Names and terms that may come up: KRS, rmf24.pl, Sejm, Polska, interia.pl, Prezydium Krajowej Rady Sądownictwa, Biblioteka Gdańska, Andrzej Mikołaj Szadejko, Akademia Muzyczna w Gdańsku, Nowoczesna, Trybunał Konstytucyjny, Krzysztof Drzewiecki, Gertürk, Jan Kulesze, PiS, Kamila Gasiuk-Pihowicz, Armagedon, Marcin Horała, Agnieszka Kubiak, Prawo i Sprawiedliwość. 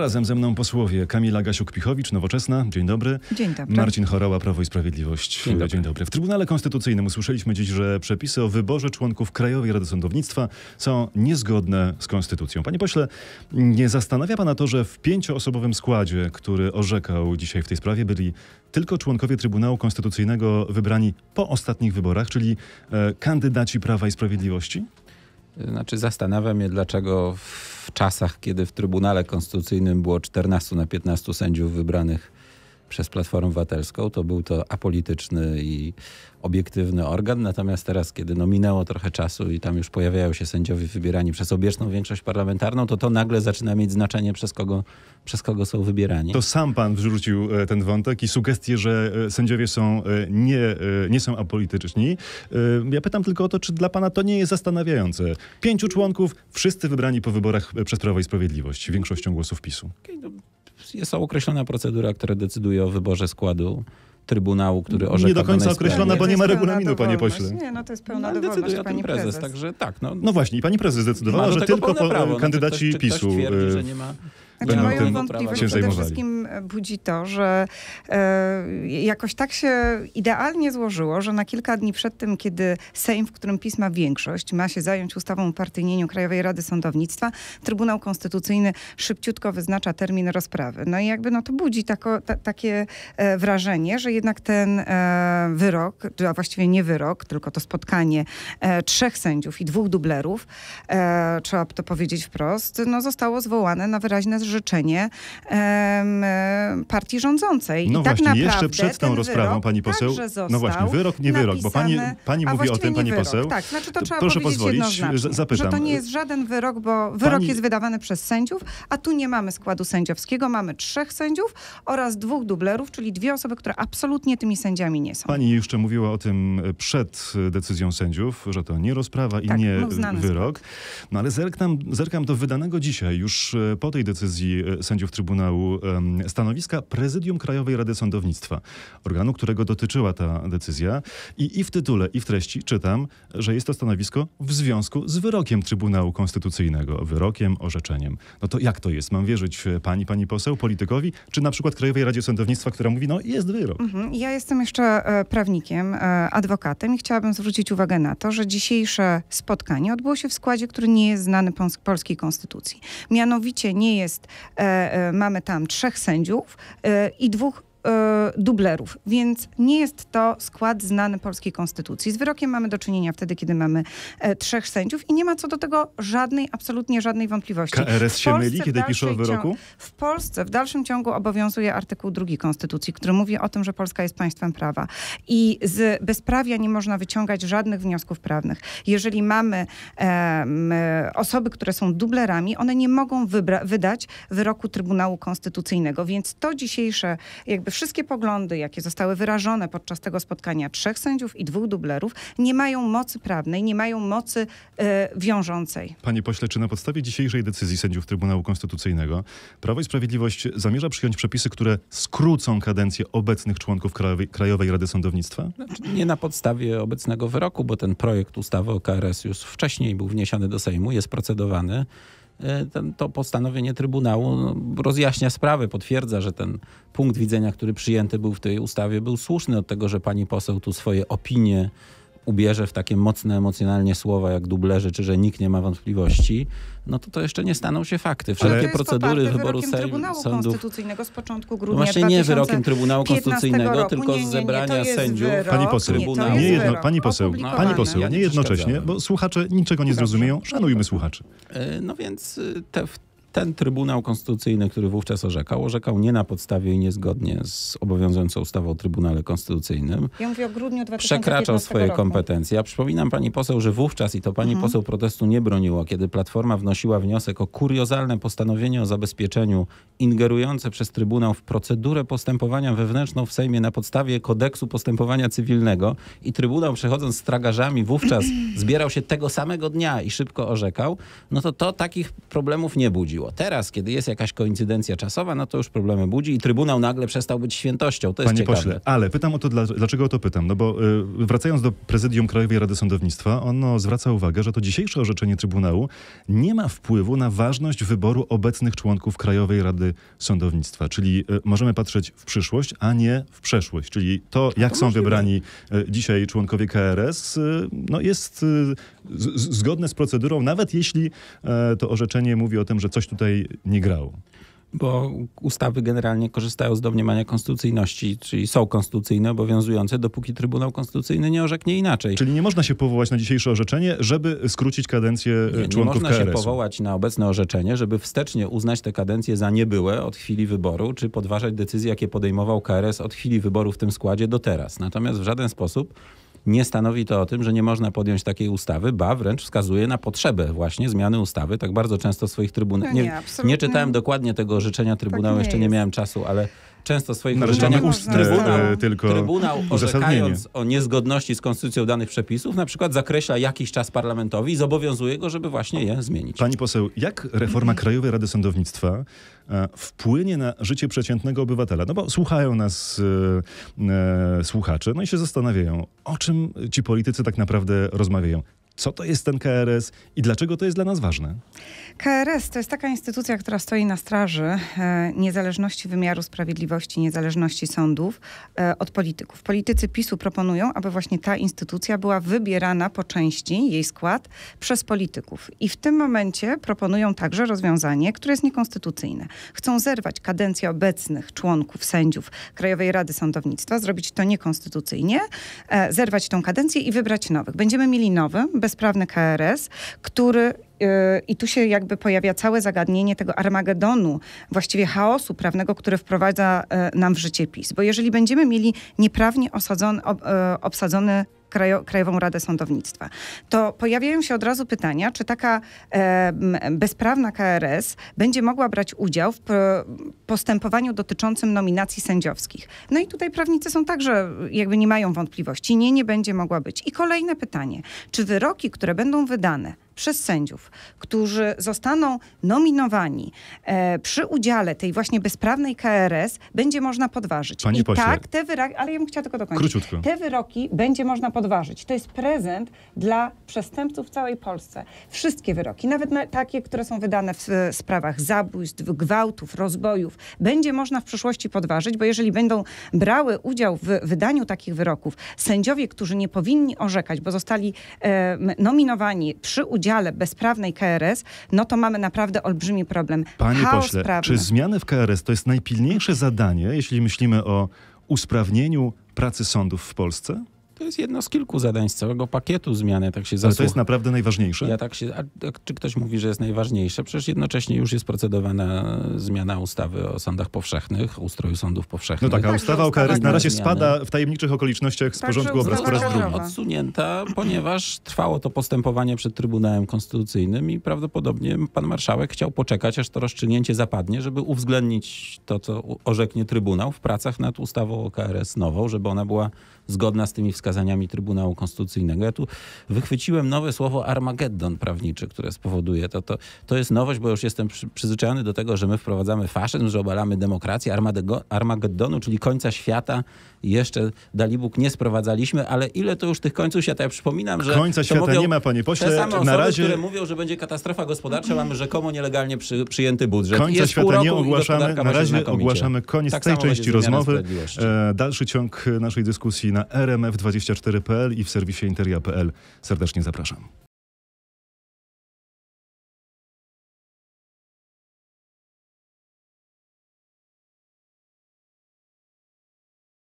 Razem ze mną posłowie Kamila Gasiuk-Pihowicz, Nowoczesna. Dzień dobry. Dzień dobry. Marcin Horała, Prawo i Sprawiedliwość. Dzień dobry. Dzień dobry. W Trybunale Konstytucyjnym usłyszeliśmy dziś, że przepisy o wyborze członków Krajowej Rady Sądownictwa są niezgodne z Konstytucją. Panie pośle, nie zastanawia pana to, że w pięcioosobowym składzie, który orzekał dzisiaj w tej sprawie, byli tylko członkowie Trybunału Konstytucyjnego wybrani po ostatnich wyborach, czyli kandydaci Prawa i Sprawiedliwości? Znaczy, zastanawia mnie, dlaczego w czasach, kiedy w Trybunale Konstytucyjnym było 14 na 15 sędziów wybranych przez Platformę Obywatelską, to był to apolityczny i obiektywny organ. Natomiast teraz, kiedy minęło trochę czasu i tam już pojawiają się sędziowie wybierani przez obieżną większość parlamentarną, to nagle zaczyna mieć znaczenie, przez kogo są wybierani. To sam pan wrzucił ten wątek i sugestie, że sędziowie nie są apolityczni. Ja pytam tylko o to, czy dla pana to nie jest zastanawiające. 5 członków, wszyscy wybrani po wyborach przez Prawo i Sprawiedliwość, większością głosów PiS-u. Jest określona procedura, która decyduje o wyborze składu Trybunału, który orzeka. Nie do końca określona, bo nie ma regulaminu, panie pośle. Nie, no to jest pełna dowolność, pani prezes. Także tak, no właśnie, i pani prezes zdecydowała, że tylko kandydaci PiS-u. Znaczy, moją wątpliwość przede wszystkim budzi to, że jakoś tak się idealnie złożyło, że na kilka dni przed tym, kiedy Sejm, w którym PiS ma większość, ma się zająć ustawą o upartyjnieniu Krajowej Rady Sądownictwa, Trybunał Konstytucyjny szybciutko wyznacza termin rozprawy. No i to budzi takie wrażenie, że jednak ten wyrok, a właściwie nie wyrok, tylko to spotkanie 3 sędziów i 2 dublerów, trzeba to powiedzieć wprost, zostało zwołane na wyraźne życzenie partii rządzącej. No i tak właśnie, jeszcze przed tą rozprawą, pani poseł, no właśnie, wyrok, nie wyrok, bo pani mówi o tym, pani poseł. Tak, znaczy to trzeba proszę powiedzieć zapytam, że to nie jest żaden wyrok, bo wyrok jest wydawany przez sędziów, a tu nie mamy składu sędziowskiego, mamy 3 sędziów oraz 2 dublerów, czyli 2 osoby, które absolutnie tymi sędziami nie są. Pani jeszcze mówiła o tym przed decyzją sędziów, że to nie rozprawa i nie wyrok. No ale zerkam do wydanego dzisiaj, już po tej decyzji sędziów Trybunału stanowiska Prezydium Krajowej Rady Sądownictwa, organu, którego dotyczyła ta decyzja. I w tytule, i w treści czytam, że jest to stanowisko w związku z wyrokiem Trybunału Konstytucyjnego, wyrokiem, orzeczeniem. No to jak to jest? Mam wierzyć pani poseł, politykowi, czy na przykład Krajowej Radzie Sądownictwa, która mówi, jest wyrok? Ja jestem jeszcze prawnikiem, adwokatem i chciałabym zwrócić uwagę na to, że dzisiejsze spotkanie odbyło się w składzie, który nie jest znany polskiej konstytucji. Mianowicie nie jest mamy tam 3 sędziów i 2 dublerów, więc nie jest to skład znany polskiej konstytucji. Z wyrokiem mamy do czynienia wtedy, kiedy mamy 3 sędziów i nie ma co do tego absolutnie żadnej wątpliwości. KRS się myli, kiedy pisze o wyroku? W Polsce w dalszym ciągu obowiązuje artykuł 2 Konstytucji, który mówi o tym, że Polska jest państwem prawa i z bezprawia nie można wyciągać żadnych wniosków prawnych. Jeżeli mamy osoby, które są dublerami, one nie mogą wydać wyroku Trybunału Konstytucyjnego, więc to dzisiejsze wszystkie poglądy, jakie zostały wyrażone podczas tego spotkania 3 sędziów i 2 dublerów, nie mają mocy prawnej, nie mają mocy wiążącej. Panie pośle, czy na podstawie dzisiejszej decyzji sędziów Trybunału Konstytucyjnego Prawo i Sprawiedliwość zamierza przyjąć przepisy, które skrócą kadencję obecnych członków Krajowej Rady Sądownictwa? Znaczy, nie na podstawie obecnego wyroku, bo ten projekt ustawy o KRS już wcześniej był wniesiony do Sejmu, jest procedowany. To postanowienie Trybunału rozjaśnia sprawę, potwierdza, że ten punkt widzenia, który przyjęty był w tej ustawie, był słuszny, od tego, że pani poseł tu swoje opinie ubierze w takie mocne, emocjonalnie słowa jak dublerzy, czy że nikt nie ma wątpliwości, to jeszcze nie staną się fakty. Wszelkie procedury wyboru sędziów konstytucyjnego z początku grudnia. No właśnie, nie wyrokiem Trybunału Konstytucyjnego, tylko z zebrania sędziów. Pani poseł, nie jednocześnie, bo słuchacze niczego nie zrozumieją. Szanujmy słuchaczy. No więc ten Trybunał Konstytucyjny, który wówczas orzekał nie na podstawie i niezgodnie z obowiązującą ustawą o Trybunale Konstytucyjnym. Ja mówię o grudniu 2015 roku. Przekraczał swoje kompetencje. Ja przypominam pani poseł, że wówczas, i to pani poseł protestu nie broniła, kiedy Platforma wnosiła wniosek o kuriozalne postanowienie o zabezpieczeniu ingerujące przez Trybunał w procedurę postępowania wewnętrzną w Sejmie na podstawie kodeksu postępowania cywilnego, i Trybunał, przechodząc z tragarzami, wówczas zbierał się tego samego dnia i szybko orzekał, to takich problemów nie budził. budziło. Teraz, kiedy jest jakaś koincydencja czasowa, no to już problemy budzi i Trybunał nagle przestał być świętością. To jest ciekawe. Panie pośle, ale pytam o to, dlaczego o to pytam? No bo wracając do Prezydium Krajowej Rady Sądownictwa, ono zwraca uwagę, że to dzisiejsze orzeczenie Trybunału nie ma wpływu na ważność wyboru obecnych członków Krajowej Rady Sądownictwa. Czyli możemy patrzeć w przyszłość, a nie w przeszłość. Czyli to, jak są wybrani dzisiaj członkowie KRS, no jest zgodne z procedurą, nawet jeśli to orzeczenie mówi o tym, że coś tutaj nie grało. Bo ustawy generalnie korzystają z domniemania konstytucyjności, czyli są konstytucyjne, obowiązujące, dopóki Trybunał Konstytucyjny nie orzeknie inaczej. Czyli nie można się powołać na dzisiejsze orzeczenie, żeby skrócić kadencję członków KRS-u. Nie można się powołać na obecne orzeczenie, żeby wstecznie uznać te kadencje za niebyłe od chwili wyboru, czy podważać decyzje, jakie podejmował KRS od chwili wyboru w tym składzie do teraz. Natomiast w żaden sposób nie stanowi to o tym, że nie można podjąć takiej ustawy, ba wręcz wskazuje na potrzebę właśnie zmiany ustawy. Tak bardzo często swoich trybunałów... Nie czytałem dokładnie tego orzeczenia Trybunału, tak jeszcze nie miałem czasu, ale często swoich orzeczeniach Trybunał orzekając o niezgodności z konstytucją danych przepisów, na przykład zakreśla jakiś czas parlamentowi i zobowiązuje go, żeby właśnie je zmienić. Pani poseł, jak reforma Krajowej Rady Sądownictwa wpłynie na życie przeciętnego obywatela? No bo słuchają nas słuchacze, no i się zastanawiają, o czym ci politycy tak naprawdę rozmawiają. Co to jest ten KRS i dlaczego to jest dla nas ważne? KRS to jest taka instytucja, która stoi na straży niezależności wymiaru sprawiedliwości, niezależności sądów od polityków. Politycy PiS-u proponują, aby właśnie ta instytucja była wybierana po części, jej skład, przez polityków. I w tym momencie proponują także rozwiązanie, które jest niekonstytucyjne. Chcą zerwać kadencję obecnych członków sędziów Krajowej Rady Sądownictwa, zrobić to niekonstytucyjnie, zerwać tą kadencję i wybrać nowych. Będziemy mieli nowy, bezprawny KRS, który... I tu się jakby pojawia całe zagadnienie tego armagedonu, właściwie chaosu prawnego, który wprowadza nam w życie PiS. Bo jeżeli będziemy mieli nieprawnie obsadzony Krajową Radę Sądownictwa, to pojawiają się od razu pytania, czy taka bezprawna KRS będzie mogła brać udział w postępowaniu dotyczącym nominacji sędziowskich. No i tutaj prawnicy są także, jakby nie mają wątpliwości. Nie będzie mogła być. I kolejne pytanie, czy wyroki, które będą wydane przez sędziów, którzy zostaną nominowani przy udziale tej właśnie bezprawnej KRS, będzie można podważyć. Pani pośle, tak, te wyroki, ale ja bym chciała tylko dokończyć. Króciutko. Te wyroki będzie można podważyć. To jest prezent dla przestępców w całej Polsce. Wszystkie wyroki, nawet takie, które są wydane w sprawach zabójstw, gwałtów, rozbojów, będzie można w przyszłości podważyć, bo jeżeli będą brały udział w wydaniu takich wyroków sędziowie, którzy nie powinni orzekać, bo zostali nominowani przy udziale bezprawnej KRS, no to mamy naprawdę olbrzymi problem. Panie pośle, czy zmiany w KRS to jest najpilniejsze zadanie, jeśli myślimy o usprawnieniu pracy sądów w Polsce? To jest jedno z kilku zadań z całego pakietu zmiany. Tak się zasłucha. Ale to jest naprawdę najważniejsze? Czy ktoś mówi, że jest najważniejsze? Przecież jednocześnie już jest procedowana zmiana ustawy o sądach powszechnych, ustroju sądów powszechnych. No taka ustawa o KRS na razie spada w tajemniczych okolicznościach z porządku obrad po raz drugi. Odsunięta, ponieważ trwało to postępowanie przed Trybunałem Konstytucyjnym i prawdopodobnie pan marszałek chciał poczekać, aż to rozstrzygnięcie zapadnie, żeby uwzględnić to, co orzeknie Trybunał w pracach nad ustawą o KRS nową, żeby ona była zgodna z tymi wskazaniami Trybunału Konstytucyjnego. Ja tu wychwyciłem nowe słowo armagedon prawniczy, które spowoduje to jest nowość, bo już jestem przyzwyczajony do tego, że my wprowadzamy faszyzm, że obalamy demokrację. Armagedonu, czyli końca świata jeszcze, dalibóg, nie sprowadzaliśmy, ale ile to już tych końców świata? Ja przypominam, że... Końca świata mówią, nie ma, panie pośle. Te same osoby, na razie... które mówią, że będzie katastrofa gospodarcza, mamy rzekomo nielegalnie przyjęty budżet. Końca jest świata nie ogłaszamy, na razie ogłaszamy koniec tak tej części rozmowy. Dalszy ciąg naszej dyskusji na rmf24.pl i w serwisie interia.pl. Serdecznie zapraszam.